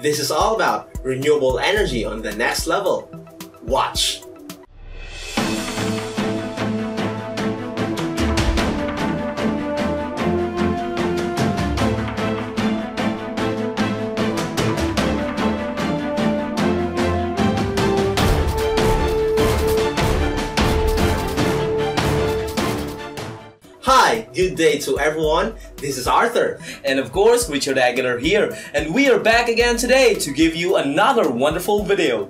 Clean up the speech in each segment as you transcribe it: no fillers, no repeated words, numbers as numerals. This is all about renewable energy on the next level. Watch! Hi, good day to everyone. This is Arthur and of course Richard Aguilar here, and we are back again today to give you another wonderful video.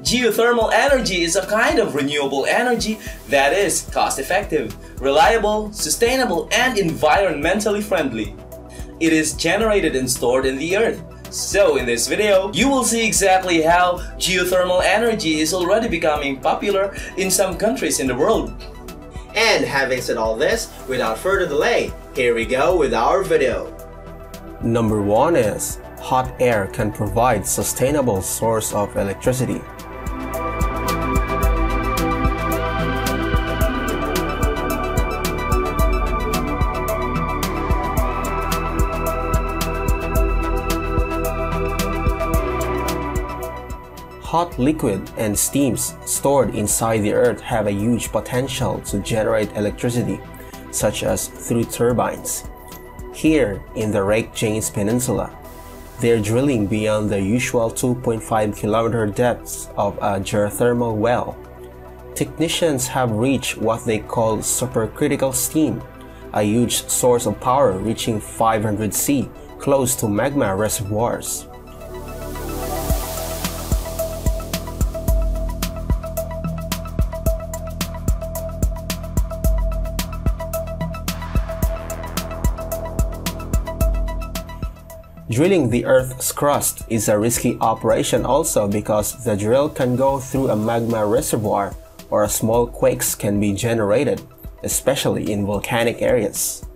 Geothermal energy is a kind of renewable energy that is cost-effective, reliable, sustainable and environmentally friendly. It is generated and stored in the earth. So in this video, you will see exactly how geothermal energy is already becoming popular in some countries in the world. And having said all this, without further delay, here we go with our video. Number 1 is hot air can provide sustainable source of electricity. Hot liquid and steams stored inside the earth have a huge potential to generate electricity, such as through turbines. Here in the Reykjanes Peninsula, they're drilling beyond the usual 2.5-kilometer depths of a geothermal well. Technicians have reached what they call supercritical steam, a huge source of power reaching 500 C, close to magma reservoirs. Drilling the Earth's crust is a risky operation also because the drill can go through a magma reservoir or small quakes can be generated, especially in volcanic areas.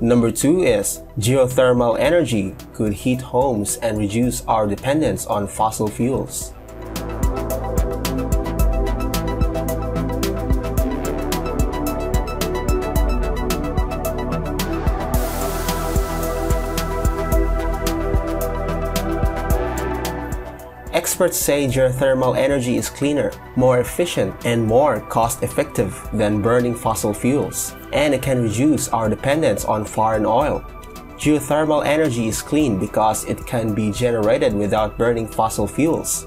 Number 2 is geothermal energy could heat homes and reduce our dependence on fossil fuels. Experts say geothermal energy is cleaner, more efficient, and more cost-effective than burning fossil fuels, and it can reduce our dependence on foreign oil. Geothermal energy is clean because it can be generated without burning fossil fuels.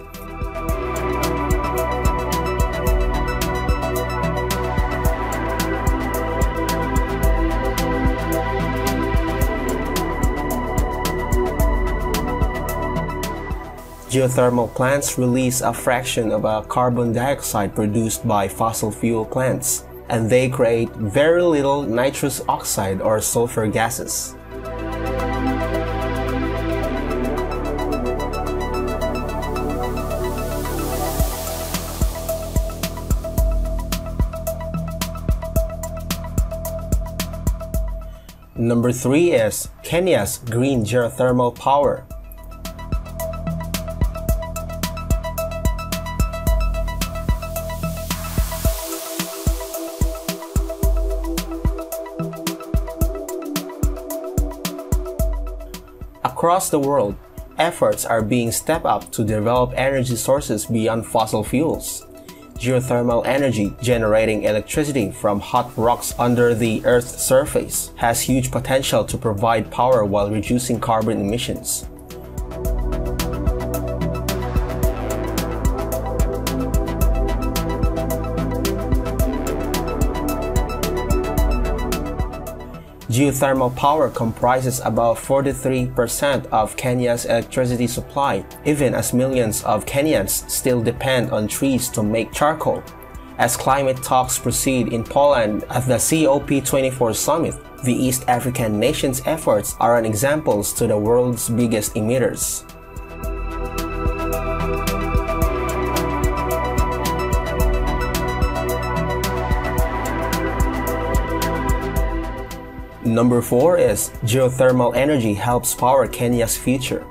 Geothermal plants release a fraction of a carbon dioxide produced by fossil fuel plants, and they create very little nitrous oxide or sulfur gases. Number 3 is Kenya's green geothermal power. Across the world, efforts are being stepped up to develop energy sources beyond fossil fuels. Geothermal energy, generating electricity from hot rocks under the Earth's surface, has huge potential to provide power while reducing carbon emissions. Geothermal power comprises about 43% of Kenya's electricity supply, even as millions of Kenyans still depend on trees to make charcoal. As climate talks proceed in Poland at the COP24 summit, the East African nation's efforts are an example to the world's biggest emitters. Number 4 is geothermal energy helps power Kenya's future.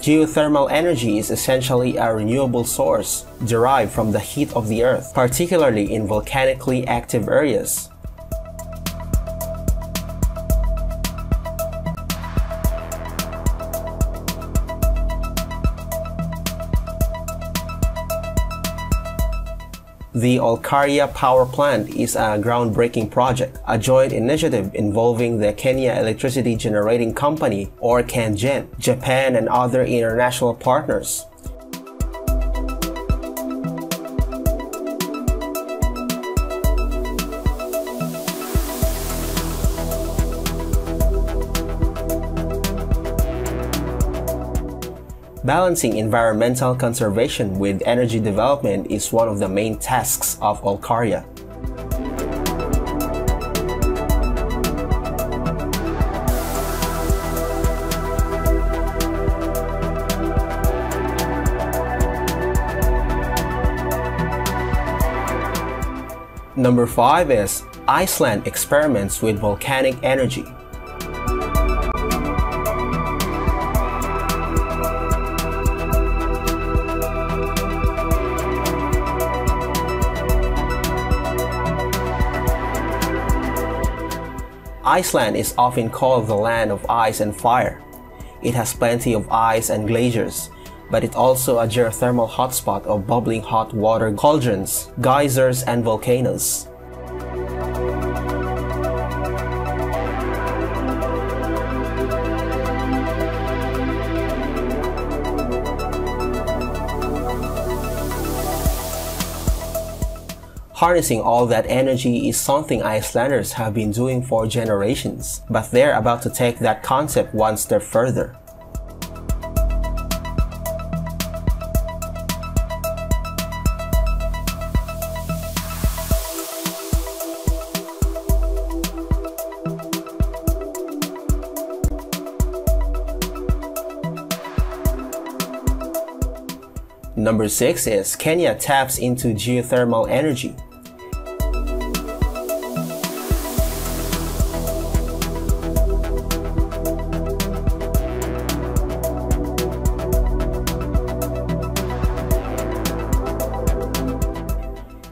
Geothermal energy is essentially a renewable source derived from the heat of the Earth, particularly in volcanically active areas. The Olkaria Power Plant is a groundbreaking project, a joint initiative involving the Kenya Electricity Generating Company, or KenGen, Japan and other international partners. Balancing environmental conservation with energy development is one of the main tasks of Olkaria. Number 5 is Iceland experiments with volcanic energy. Iceland is often called the land of ice and fire. It has plenty of ice and glaciers, but it's also a geothermal hotspot of bubbling hot water cauldrons, geysers, and volcanoes. Harnessing all that energy is something Icelanders have been doing for generations, but they're about to take that concept one step further. Number 6 is Kenya taps into geothermal energy.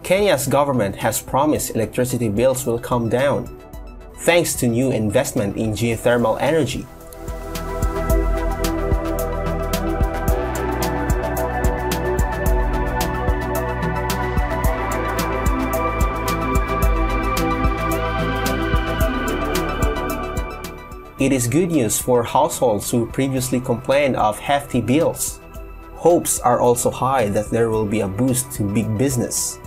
Kenya's government has promised electricity bills will come down, thanks to new investment in geothermal energy. It is good news for households who previously complained of hefty bills. Hopes are also high that there will be a boost to big business.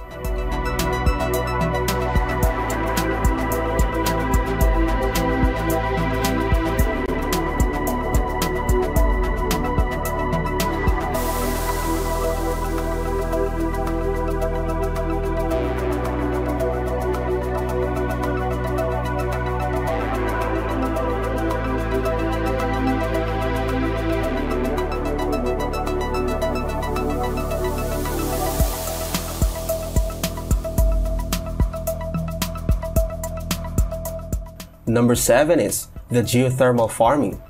Number 7 is the geothermal farming.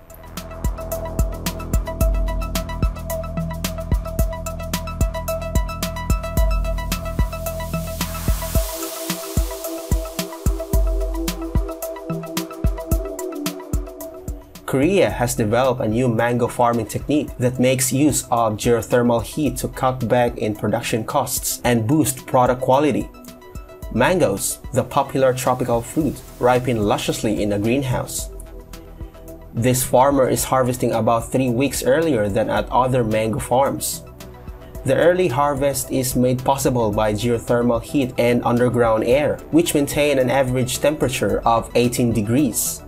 Korea has developed a new mango farming technique that makes use of geothermal heat to cut back in production costs and boost product quality. Mangoes, the popular tropical fruit, ripen lusciously in a greenhouse. This farmer is harvesting about 3 weeks earlier than at other mango farms. The early harvest is made possible by geothermal heat and underground air, which maintain an average temperature of 18 degrees.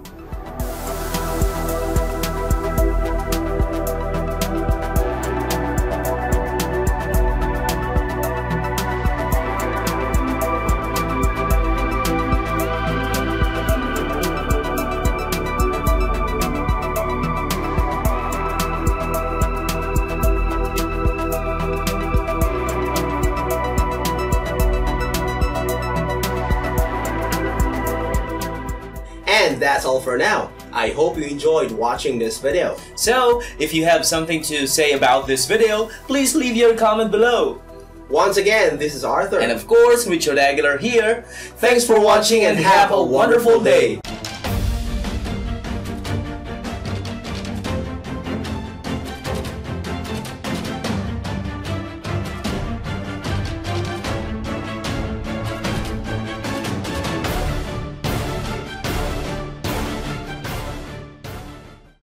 And that's all for now. I hope you enjoyed watching this video. So, if you have something to say about this video, please leave your comment below. Once again, this is Arthur. And of course, Richard Aguilar here. Thanks for watching and have a wonderful day.